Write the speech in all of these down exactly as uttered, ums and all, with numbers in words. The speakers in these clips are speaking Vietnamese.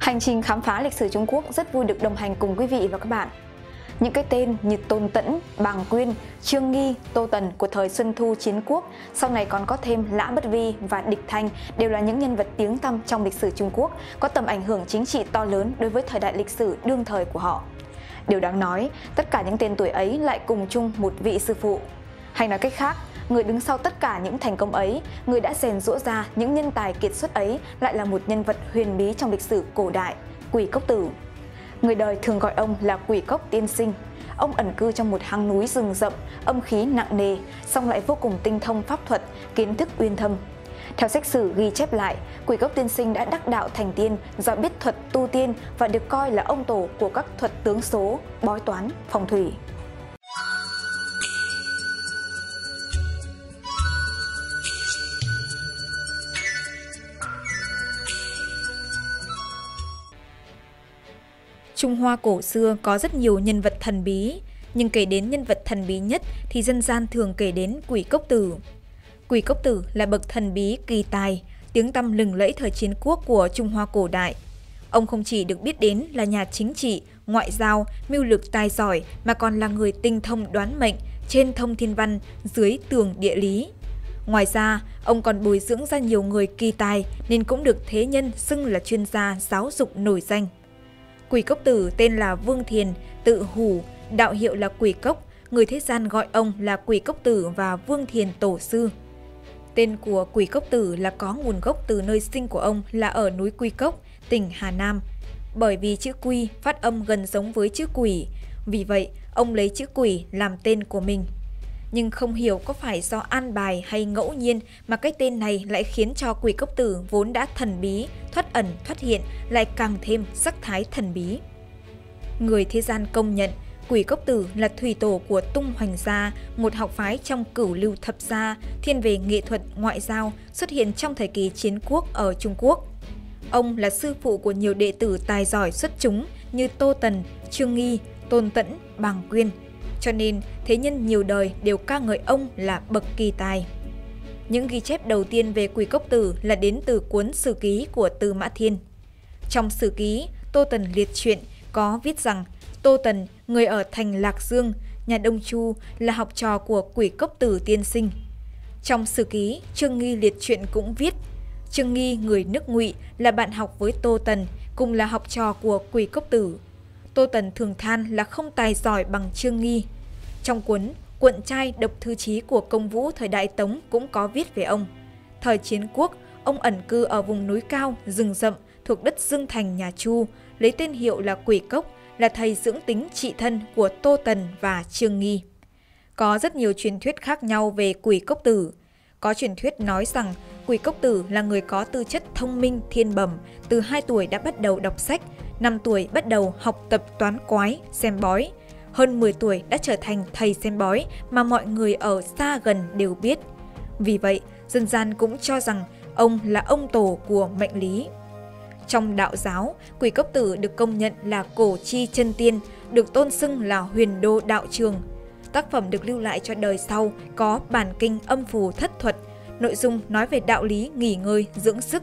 Hành trình khám phá lịch sử Trung Quốc rất vui được đồng hành cùng quý vị và các bạn. Những cái tên như Tôn Tẫn, Bàng Quyên, Trương Nghi, Tô Tần của thời Xuân Thu Chiến Quốc, sau này còn có thêm Lã Bất Vi và Địch Thanh đều là những nhân vật tiếng tăm trong lịch sử Trung Quốc, có tầm ảnh hưởng chính trị to lớn đối với thời đại lịch sử đương thời của họ. Điều đáng nói, tất cả những tên tuổi ấy lại cùng chung một vị sư phụ. Hay nói cách khác, người đứng sau tất cả những thành công ấy, người đã rèn giũa ra những nhân tài kiệt xuất ấy lại là một nhân vật huyền bí trong lịch sử cổ đại, Quỷ Cốc Tử. Người đời thường gọi ông là Quỷ Cốc Tiên Sinh. Ông ẩn cư trong một hang núi rừng rậm, âm khí nặng nề, song lại vô cùng tinh thông pháp thuật, kiến thức uyên thâm. Theo sách sử ghi chép lại, Quỷ Cốc Tiên Sinh đã đắc đạo thành tiên do biết thuật tu tiên và được coi là ông tổ của các thuật tướng số, bói toán, phong thủy. Trung Hoa cổ xưa có rất nhiều nhân vật thần bí, nhưng kể đến nhân vật thần bí nhất thì dân gian thường kể đến Quỷ Cốc Tử. Quỷ Cốc Tử là bậc thần bí kỳ tài, tiếng tăm lừng lẫy thời Chiến Quốc của Trung Hoa cổ đại. Ông không chỉ được biết đến là nhà chính trị, ngoại giao, mưu lược tài giỏi mà còn là người tinh thông đoán mệnh, trên thông thiên văn, dưới tường địa lý. Ngoài ra, ông còn bồi dưỡng ra nhiều người kỳ tài nên cũng được thế nhân xưng là chuyên gia giáo dục nổi danh. Quỷ Cốc Tử tên là Vương Thiền, tự Hủ, đạo hiệu là Quỷ Cốc, người thế gian gọi ông là Quỷ Cốc Tử và Vương Thiền Tổ Sư. Tên của Quỷ Cốc Tử là có nguồn gốc từ nơi sinh của ông là ở núi Quy Cốc, tỉnh Hà Nam. Bởi vì chữ Quy phát âm gần giống với chữ Quỷ, vì vậy ông lấy chữ Quỷ làm tên của mình. Nhưng không hiểu có phải do an bài hay ngẫu nhiên mà cái tên này lại khiến cho Quỷ Cốc Tử vốn đã thần bí, thoát ẩn, thoát hiện lại càng thêm sắc thái thần bí. Người thế gian công nhận Quỷ Cốc Tử là thủy tổ của Tung Hoành Gia, một học phái trong Cửu Lưu Thập Gia, thiên về nghệ thuật ngoại giao, xuất hiện trong thời kỳ Chiến Quốc ở Trung Quốc. Ông là sư phụ của nhiều đệ tử tài giỏi xuất chúng như Tô Tần, Trương Nghi, Tôn Tẫn, Bàng Quyên. Cho nên, thế nhân nhiều đời đều ca ngợi ông là bậc kỳ tài. Những ghi chép đầu tiên về Quỷ Cốc Tử là đến từ cuốn Sử Ký của Tư Mã Thiên. Trong Sử Ký, Tô Tần liệt truyện có viết rằng Tô Tần, người ở thành Lạc Dương, nhà Đông Chu, là học trò của Quỷ Cốc Tử tiên sinh. Trong Sử Ký, Trương Nghi liệt truyện cũng viết Trương Nghi, người nước Ngụy, là bạn học với Tô Tần, cùng là học trò của Quỷ Cốc Tử. Tô Tần thường than là không tài giỏi bằng Trương Nghi. Trong cuốn Cuộn trai độc thư chí của Công Vũ thời Đại Tống cũng có viết về ông. Thời Chiến Quốc, ông ẩn cư ở vùng núi cao, rừng rậm thuộc đất Dương Thành nhà Chu, lấy tên hiệu là Quỷ Cốc, là thầy dưỡng tính trị thân của Tô Tần và Trương Nghi. Có rất nhiều truyền thuyết khác nhau về Quỷ Cốc Tử. Có truyền thuyết nói rằng Quỷ Cốc Tử là người có tư chất thông minh, thiên bẩm, từ hai tuổi đã bắt đầu đọc sách, năm tuổi bắt đầu học tập toán quái, xem bói. Hơn mười tuổi đã trở thành thầy xem bói mà mọi người ở xa gần đều biết. Vì vậy, dân gian cũng cho rằng ông là ông tổ của mệnh lý. Trong đạo giáo, Quỷ Cốc Tử được công nhận là cổ chi chân tiên, được tôn xưng là huyền đô đạo trường. Tác phẩm được lưu lại cho đời sau có bản kinh Âm Phù Thất Thuật, nội dung nói về đạo lý nghỉ ngơi, dưỡng sức.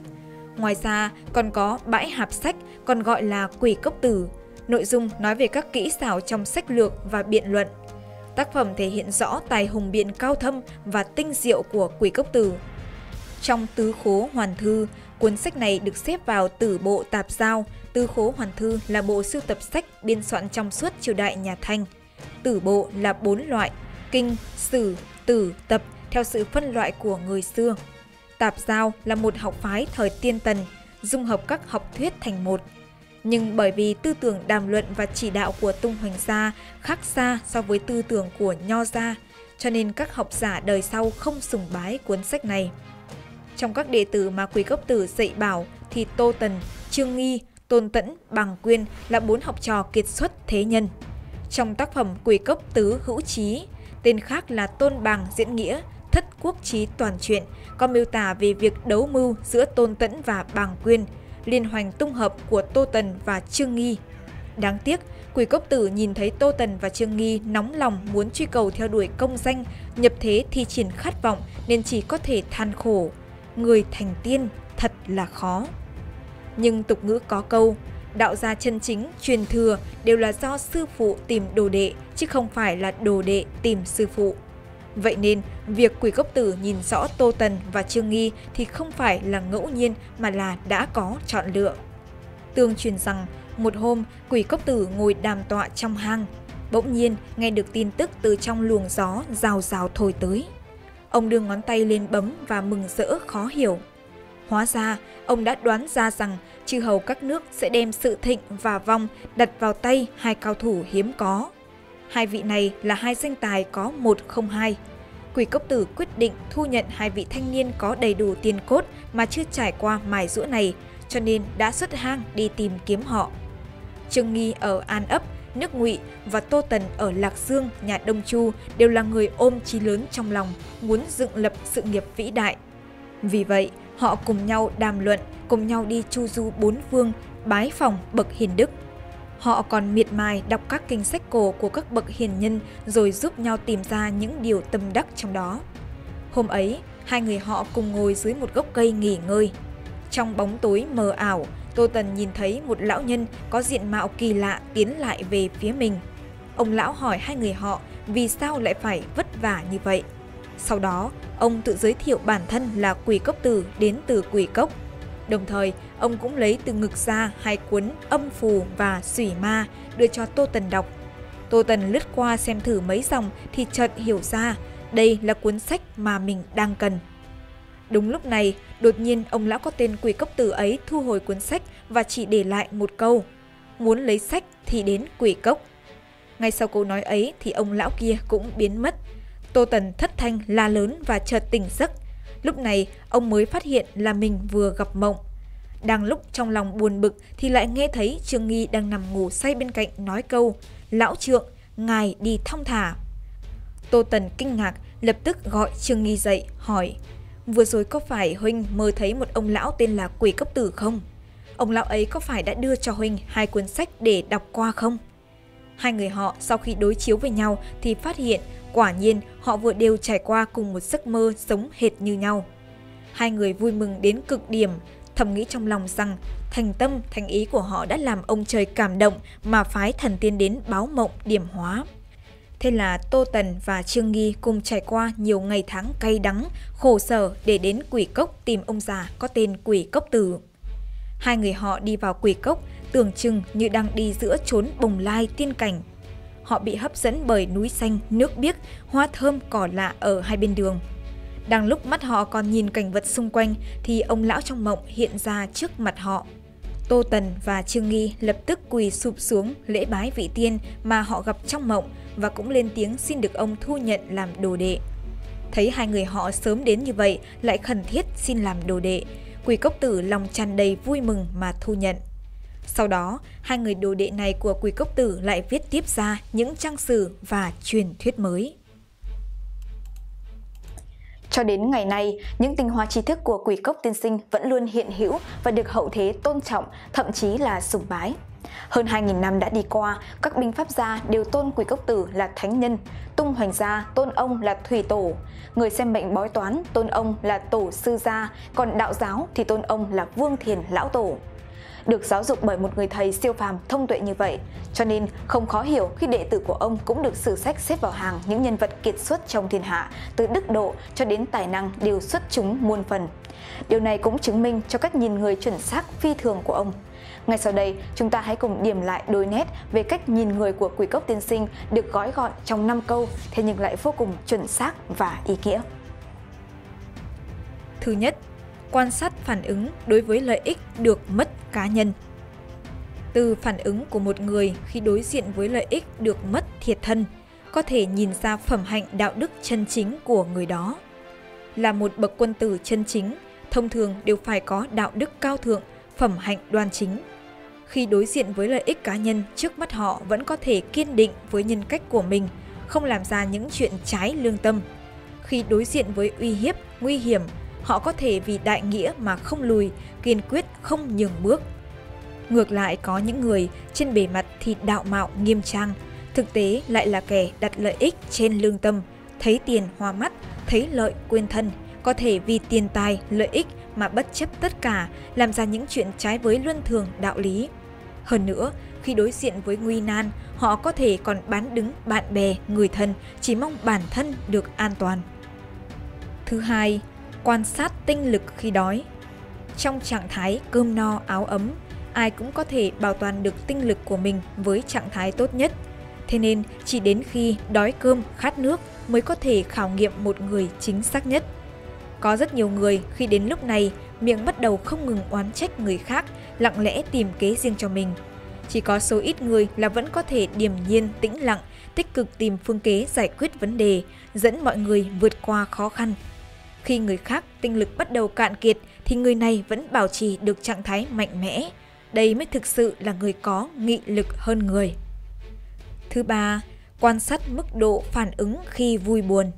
Ngoài ra, còn có Bãi Hạp Sách, còn gọi là Quỷ Cốc Tử, nội dung nói về các kỹ xảo trong sách lược và biện luận. Tác phẩm thể hiện rõ tài hùng biện cao thâm và tinh diệu của Quỷ Cốc Tử. Trong Tứ Khố Hoàn Thư, cuốn sách này được xếp vào Tử Bộ Tạp Giao. Tứ Khố Hoàn Thư là bộ sưu tập sách biên soạn trong suốt triều đại nhà Thanh. Tử bộ là bốn loại, kinh, sử, tử, tập theo sự phân loại của người xưa. Tạp Giao là một học phái thời Tiên Tần, dung hợp các học thuyết thành một. Nhưng bởi vì tư tưởng đàm luận và chỉ đạo của Tung Hoành Gia khác xa so với tư tưởng của Nho Gia, cho nên các học giả đời sau không sùng bái cuốn sách này. Trong các đệ tử mà Quỷ Cốc Tử dạy bảo thì Tô Tần, Trương Nghi, Tôn Tẫn, Bàng Quyên là bốn học trò kiệt xuất thế nhân. Trong tác phẩm Quỷ Cốc Tứ Hữu Chí, tên khác là Tôn Bàng Diễn Nghĩa, Thất Quốc Chí Toàn Truyện, có miêu tả về việc đấu mưu giữa Tôn Tẫn và Bàng Quyên, liên hoành tung hợp của Tô Tần và Trương Nghi. Đáng tiếc, Quỷ Cốc Tử nhìn thấy Tô Tần và Trương Nghi nóng lòng muốn truy cầu theo đuổi công danh, nhập thế thi triển khát vọng nên chỉ có thể than khổ. Người thành tiên thật là khó. nhưng tục ngữ có câu, đạo gia chân chính, truyền thừa đều là do sư phụ tìm đồ đệ, chứ không phải là đồ đệ tìm sư phụ. Vậy nên, việc Quỷ Cốc Tử nhìn rõ Tô Tần và Trương Nghi thì không phải là ngẫu nhiên mà là đã có chọn lựa. Tương truyền rằng, một hôm, Quỷ Cốc Tử ngồi đàm tọa trong hang. Bỗng nhiên, nghe được tin tức từ trong luồng gió rào rào thổi tới. Ông đưa ngón tay lên bấm và mừng rỡ khó hiểu. Hóa ra, ông đã đoán ra rằng chư hầu các nước sẽ đem sự thịnh và vong đặt vào tay hai cao thủ hiếm có. Hai vị này là hai danh tài có một không hai. Quỷ Cốc Tử quyết định thu nhận hai vị thanh niên có đầy đủ tiền cốt mà chưa trải qua mài giũa này, cho nên đã xuất hang đi tìm kiếm họ. Trương Nghi ở An Ấp, nước Ngụy và Tô Tần ở Lạc Dương, nhà Đông Chu đều là người ôm chí lớn trong lòng, muốn dựng lập sự nghiệp vĩ đại. Vì vậy, họ cùng nhau đàm luận, cùng nhau đi chu du bốn phương, bái phỏng bậc hiền đức. Họ còn miệt mài đọc các kinh sách cổ của các bậc hiền nhân rồi giúp nhau tìm ra những điều tâm đắc trong đó. Hôm ấy, hai người họ cùng ngồi dưới một gốc cây nghỉ ngơi. Trong bóng tối mờ ảo, Tô Tần nhìn thấy một lão nhân có diện mạo kỳ lạ tiến lại về phía mình. Ông lão hỏi hai người họ vì sao lại phải vất vả như vậy. Sau đó, ông tự giới thiệu bản thân là Quỷ Cốc Tử đến từ Quỷ Cốc. Đồng thời, ông cũng lấy từ ngực ra hai cuốn Âm Phù và Sủy Ma đưa cho Tô Tần đọc. Tô Tần lướt qua xem thử mấy dòng thì chợt hiểu ra đây là cuốn sách mà mình đang cần. Đúng lúc này, đột nhiên ông lão có tên Quỷ Cốc Tử ấy thu hồi cuốn sách và chỉ để lại một câu: muốn lấy sách thì đến Quỷ Cốc. Ngay sau câu nói ấy thì ông lão kia cũng biến mất. Tô Tần thất thanh la lớn và chợt tỉnh giấc. Lúc này, ông mới phát hiện là mình vừa gặp mộng. Đang lúc trong lòng buồn bực thì lại nghe thấy Trương Nghi đang nằm ngủ say bên cạnh nói câu: lão trượng, ngài đi thong thả. Tô Tần kinh ngạc, lập tức gọi Trương Nghi dậy, hỏi: vừa rồi có phải huynh mơ thấy một ông lão tên là Quỷ Cốc Tử không? Ông lão ấy có phải đã đưa cho huynh hai cuốn sách để đọc qua không? Hai người họ sau khi đối chiếu với nhau thì phát hiện quả nhiên họ vừa đều trải qua cùng một giấc mơ giống hệt như nhau. Hai người vui mừng đến cực điểm, thầm nghĩ trong lòng rằng thành tâm, thành ý của họ đã làm ông trời cảm động mà phái thần tiên đến báo mộng điểm hóa. Thế là Tô Tần và Trương Nghi cùng trải qua nhiều ngày tháng cay đắng, khổ sở để đến Quỷ Cốc tìm ông già có tên Quỷ Cốc Tử. Hai người họ đi vào Quỷ Cốc, tưởng chừng như đang đi giữa chốn bồng lai tiên cảnh. Họ bị hấp dẫn bởi núi xanh, nước biếc, hoa thơm cỏ lạ ở hai bên đường. Đang lúc mắt họ còn nhìn cảnh vật xung quanh thì ông lão trong mộng hiện ra trước mặt họ. Tô Tần và Trương Nghi lập tức quỳ sụp xuống lễ bái vị tiên mà họ gặp trong mộng và cũng lên tiếng xin được ông thu nhận làm đồ đệ. Thấy hai người họ sớm đến như vậy lại khẩn thiết xin làm đồ đệ, Quỷ Cốc Tử lòng tràn đầy vui mừng mà thu nhận. Sau đó, hai người đồ đệ này của Quỷ Cốc Tử lại viết tiếp ra những trang sử và truyền thuyết mới. Cho đến ngày nay, những tinh hoa tri thức của Quỷ Cốc tiên sinh vẫn luôn hiện hữu và được hậu thế tôn trọng, thậm chí là sùng bái. Hơn hai nghìn năm đã đi qua, các binh pháp gia đều tôn Quỷ Cốc Tử là thánh nhân, Tung Hoành gia tôn ông là thủy tổ, người xem bệnh bói toán tôn ông là tổ sư gia, còn đạo giáo thì tôn ông là Vương Thiền lão tổ. Được giáo dục bởi một người thầy siêu phàm thông tuệ như vậy, cho nên không khó hiểu khi đệ tử của ông cũng được sử sách xếp vào hàng những nhân vật kiệt xuất trong thiên hạ, từ đức độ cho đến tài năng đều xuất chúng muôn phần. Điều này cũng chứng minh cho cách nhìn người chuẩn xác phi thường của ông. Ngay sau đây, chúng ta hãy cùng điểm lại đôi nét về cách nhìn người của Quỷ Cốc tiên sinh được gói gọn trong năm câu, thế nhưng lại vô cùng chuẩn xác và ý nghĩa. Thứ nhất, quan sát phản ứng đối với lợi ích được mất cá nhân. Từ phản ứng của một người khi đối diện với lợi ích được mất thiệt thân, có thể nhìn ra phẩm hạnh đạo đức chân chính của người đó. Là một bậc quân tử chân chính, thông thường đều phải có đạo đức cao thượng, phẩm hạnh đoan chính. Khi đối diện với lợi ích cá nhân, trước mắt họ vẫn có thể kiên định với nhân cách của mình, không làm ra những chuyện trái lương tâm. Khi đối diện với uy hiếp, nguy hiểm, họ có thể vì đại nghĩa mà không lùi, kiên quyết không nhường bước. Ngược lại, có những người trên bề mặt thì đạo mạo nghiêm trang, thực tế lại là kẻ đặt lợi ích trên lương tâm, thấy tiền hoa mắt, thấy lợi quên thân, có thể vì tiền tài, lợi ích mà bất chấp tất cả làm ra những chuyện trái với luân thường đạo lý. Hơn nữa, khi đối diện với nguy nan, họ có thể còn bán đứng bạn bè, người thân, chỉ mong bản thân được an toàn. Thứ hai, quan sát tinh lực khi đói. Trong trạng thái cơm no áo ấm, ai cũng có thể bảo toàn được tinh lực của mình với trạng thái tốt nhất. Thế nên, chỉ đến khi đói cơm, khát nước mới có thể khảo nghiệm một người chính xác nhất. Có rất nhiều người khi đến lúc này, miệng bắt đầu không ngừng oán trách người khác, lặng lẽ tìm kế riêng cho mình. Chỉ có số ít người là vẫn có thể điềm nhiên, tĩnh lặng, tích cực tìm phương kế giải quyết vấn đề, dẫn mọi người vượt qua khó khăn. Khi người khác tinh lực bắt đầu cạn kiệt thì người này vẫn bảo trì được trạng thái mạnh mẽ. Đây mới thực sự là người có nghị lực hơn người. Thứ ba, quan sát mức độ phản ứng khi vui buồn.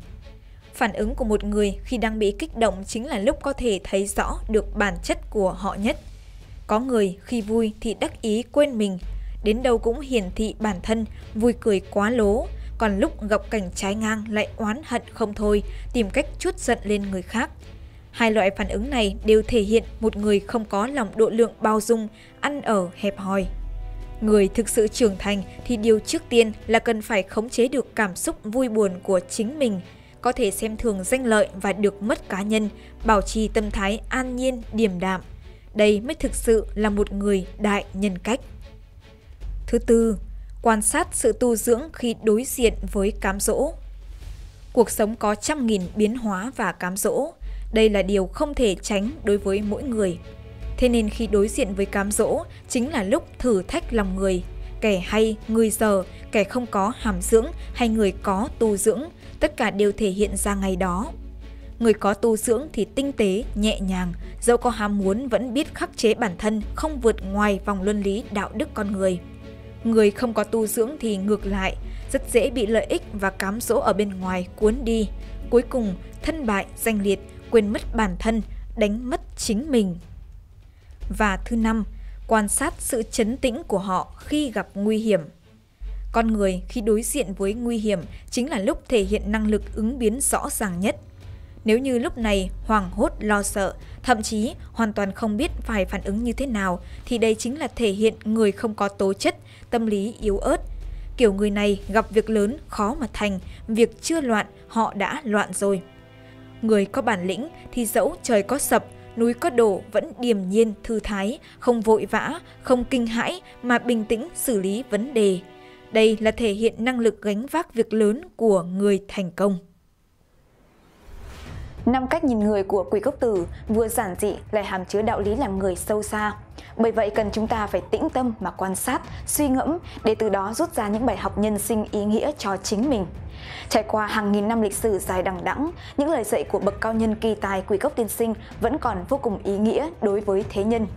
Phản ứng của một người khi đang bị kích động chính là lúc có thể thấy rõ được bản chất của họ nhất. Có người khi vui thì đắc ý quên mình, đến đâu cũng hiển thị bản thân, vui cười quá lố, còn lúc gặp cảnh trái ngang lại oán hận không thôi, tìm cách trút giận lên người khác. Hai loại phản ứng này đều thể hiện một người không có lòng độ lượng bao dung, ăn ở hẹp hòi. Người thực sự trưởng thành thì điều trước tiên là cần phải khống chế được cảm xúc vui buồn của chính mình, có thể xem thường danh lợi và được mất cá nhân, bảo trì tâm thái an nhiên, điềm đạm. Đây mới thực sự là một người đại nhân cách. Thứ tư, quan sát sự tu dưỡng khi đối diện với cám dỗ. Cuộc sống có trăm nghìn biến hóa và cám dỗ. Đây là điều không thể tránh đối với mỗi người. Thế nên khi đối diện với cám dỗ chính là lúc thử thách lòng người. Kẻ hay, người dở, kẻ không có hàm dưỡng hay người có tu dưỡng, tất cả đều thể hiện ra ngày đó. Người có tu dưỡng thì tinh tế, nhẹ nhàng, dẫu có ham muốn vẫn biết khắc chế bản thân, không vượt ngoài vòng luân lý đạo đức con người. Người không có tu dưỡng thì ngược lại, rất dễ bị lợi ích và cám dỗ ở bên ngoài cuốn đi. Cuối cùng, thân bại, danh liệt, quên mất bản thân, đánh mất chính mình. Và thứ năm, quan sát sự trấn tĩnh của họ khi gặp nguy hiểm. Con người khi đối diện với nguy hiểm chính là lúc thể hiện năng lực ứng biến rõ ràng nhất. Nếu như lúc này hoảng hốt, lo sợ, thậm chí hoàn toàn không biết phải phản ứng như thế nào thì đây chính là thể hiện người không có tố chất, tâm lý yếu ớt. Kiểu người này gặp việc lớn khó mà thành, việc chưa loạn họ đã loạn rồi. Người có bản lĩnh thì dẫu trời có sập, núi có đổ vẫn điềm nhiên, thư thái, không vội vã, không kinh hãi mà bình tĩnh xử lý vấn đề. Đây là thể hiện năng lực gánh vác việc lớn của người thành công. Năm cách nhìn người của Quỷ Cốc Tử vừa giản dị lại hàm chứa đạo lý làm người sâu xa. Bởi vậy cần chúng ta phải tĩnh tâm mà quan sát, suy ngẫm để từ đó rút ra những bài học nhân sinh ý nghĩa cho chính mình. Trải qua hàng nghìn năm lịch sử dài đằng đẵng, những lời dạy của bậc cao nhân kỳ tài Quỷ Cốc tiên sinh vẫn còn vô cùng ý nghĩa đối với thế nhân.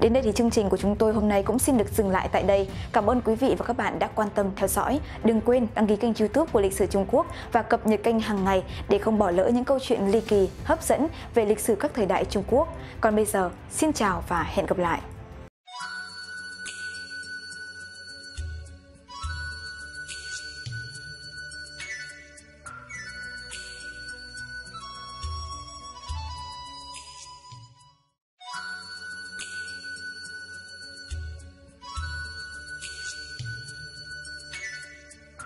Đến đây thì chương trình của chúng tôi hôm nay cũng xin được dừng lại tại đây. Cảm ơn quý vị và các bạn đã quan tâm theo dõi. Đừng quên đăng ký kênh YouTube của Lịch sử Trung Quốc và cập nhật kênh hàng ngày để không bỏ lỡ những câu chuyện ly kỳ, hấp dẫn về lịch sử các thời đại Trung Quốc. Còn bây giờ, xin chào và hẹn gặp lại.